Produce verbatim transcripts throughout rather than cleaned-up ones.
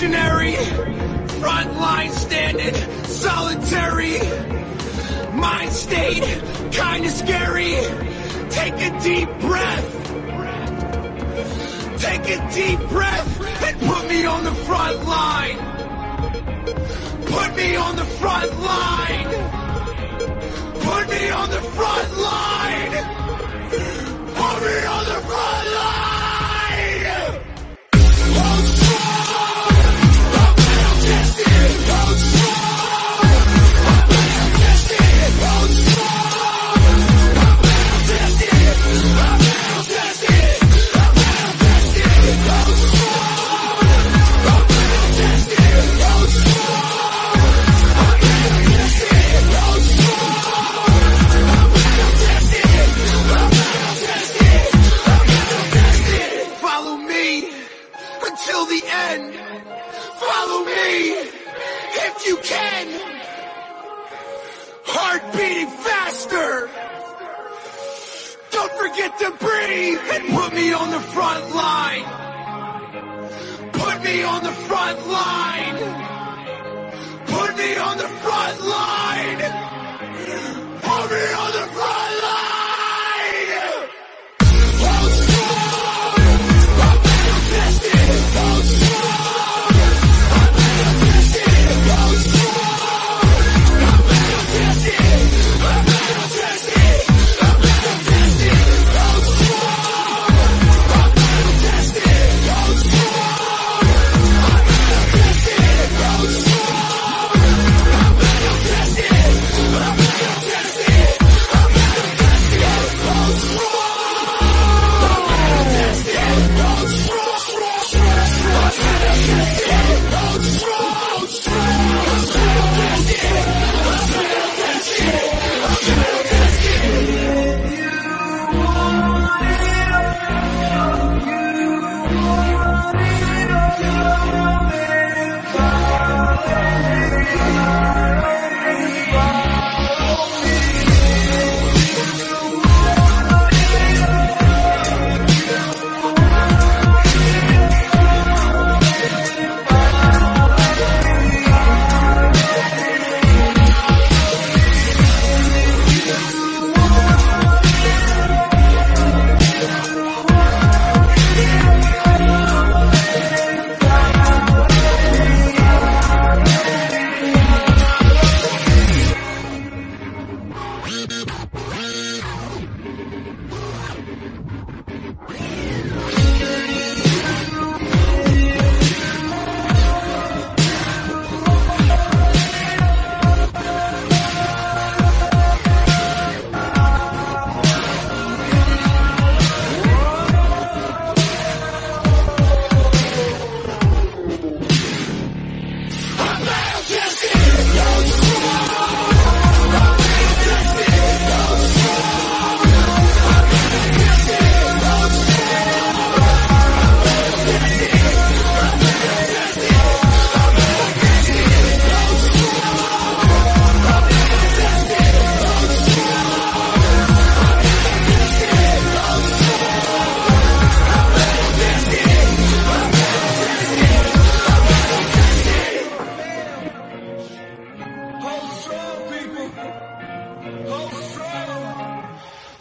Revolutionary, frontline standing, solitary, mind state, kinda scary. Take a deep breath, take a deep breath, and put me on the front line. Put me on the front line. Put me on the front line. Put me on the front line. If you can, heart beating faster. Don't forget to breathe and put me on the front line. Put me on the front line. Put me on the front line. Put me on the front line.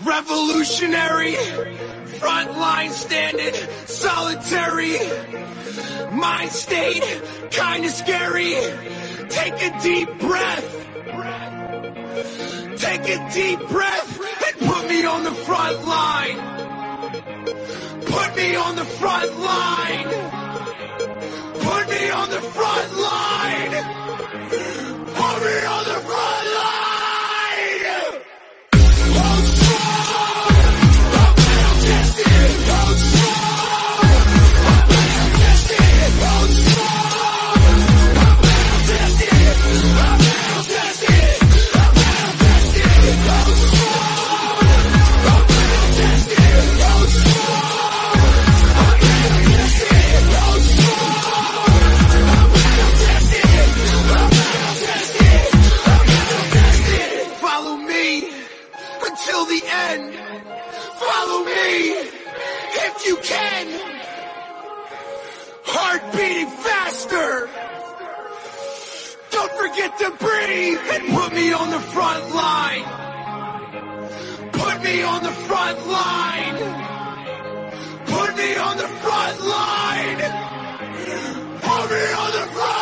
Revolutionary, frontline standing, solitary, mind state, kinda scary. Take a deep breath, take a deep breath, and put me on the front line. Put me on the front line. Put me on the front line. Put me on the front line. Yeah. get to breathe and put me on the front line. Put me on the front line. Put me on the front line. Put me on the front line.